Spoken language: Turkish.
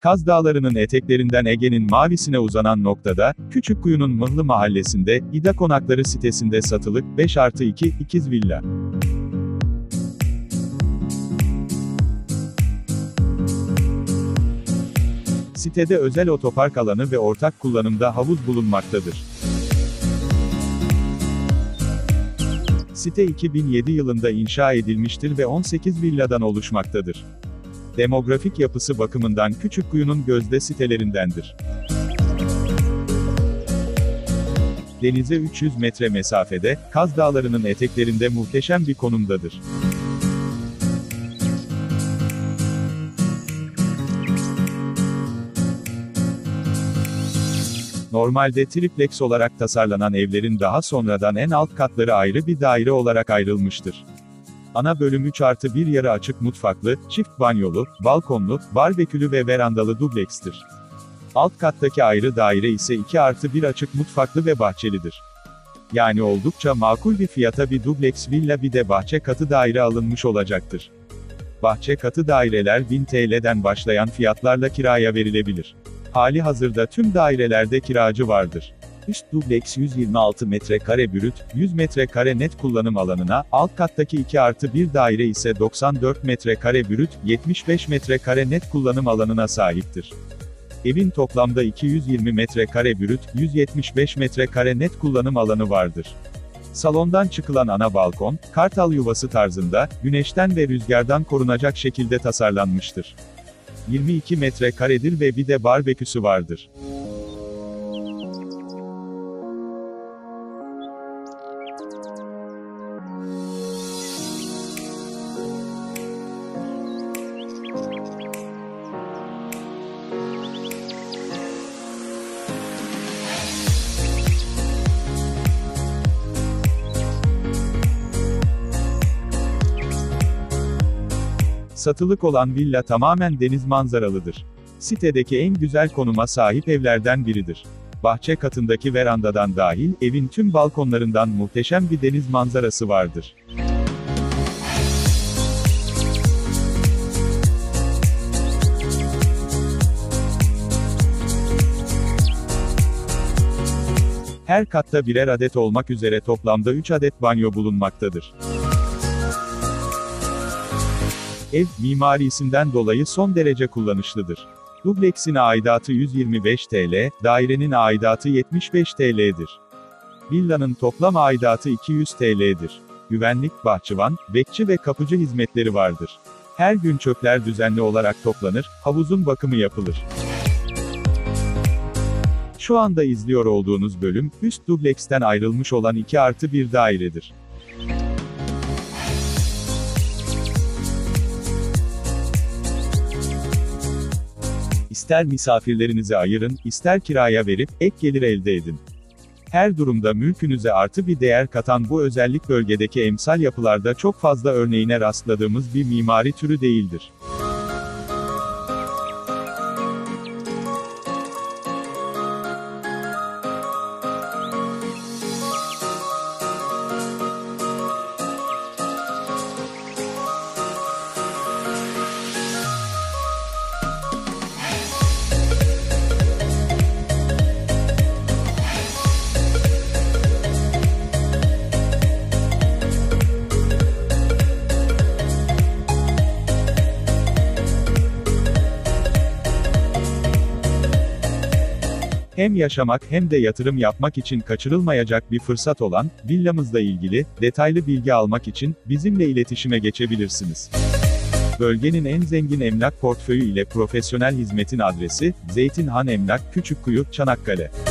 Kaz Dağları'nın eteklerinden Ege'nin mavisine uzanan noktada, Küçükkuyu'nun Mıhlı Mahallesi'nde, İda Konakları sitesinde satılık 5+2 ikiz villa. Sitede özel otopark alanı ve ortak kullanımda havuz bulunmaktadır. Site 2007 yılında inşa edilmiştir ve 18 villadan oluşmaktadır. Demografik yapısı bakımından Küçükkuyu'nun gözde sitelerindendir. Denize 300 metre mesafede, Kaz Dağları'nın eteklerinde muhteşem bir konumdadır. Normalde triplex olarak tasarlanan evlerin daha sonradan en alt katları ayrı bir daire olarak ayrılmıştır. Ana bölüm 3+1 yarı açık mutfaklı, çift banyolu, balkonlu, barbekülü ve verandalı dublekstir. Alt kattaki ayrı daire ise 2+1 açık mutfaklı ve bahçelidir. Yani oldukça makul bir fiyata bir dubleks villa bir de bahçe katı daire alınmış olacaktır. Bahçe katı daireler 1000 TL'den başlayan fiyatlarla kiraya verilebilir. Halihazırda tüm dairelerde kiracı vardır. Üst dubleks 126 metrekare brüt, 100 metrekare net kullanım alanına, alt kattaki 2+1 daire ise 94 metrekare brüt, 75 metrekare net kullanım alanına sahiptir. Evin toplamda 220 metrekare brüt, 175 metrekare net kullanım alanı vardır. Salondan çıkılan ana balkon, kartal yuvası tarzında, güneşten ve rüzgardan korunacak şekilde tasarlanmıştır. 22 metrekaredir ve bir de barbeküsü vardır. Satılık olan villa tamamen deniz manzaralıdır. Sitedeki en güzel konuma sahip evlerden biridir. Bahçe katındaki verandadan dahil, evin tüm balkonlarından muhteşem bir deniz manzarası vardır. Her katta birer adet olmak üzere toplamda 3 adet banyo bulunmaktadır. Ev, mimarisinden dolayı son derece kullanışlıdır. Dubleksin aidatı 125 TL, dairenin aidatı 75 TL'dir. Villanın toplam aidatı 200 TL'dir. Güvenlik, bahçıvan, bekçi ve kapıcı hizmetleri vardır. Her gün çöpler düzenli olarak toplanır, havuzun bakımı yapılır. Şu anda izliyor olduğunuz bölüm, üst dubleksten ayrılmış olan 2+1 dairedir. İster misafirlerinizi ayırın, ister kiraya verip, ek gelir elde edin. Her durumda mülkünüze artı bir değer katan bu özellik bölgedeki emsal yapılarda çok fazla örneğine rastladığımız bir mimari türü değildir. Hem yaşamak hem de yatırım yapmak için kaçırılmayacak bir fırsat olan, villamızla ilgili, detaylı bilgi almak için, bizimle iletişime geçebilirsiniz. Bölgenin en zengin emlak portföyü ile profesyonel hizmetin adresi, Zeytinhan Emlak, Küçükkuyu, Çanakkale.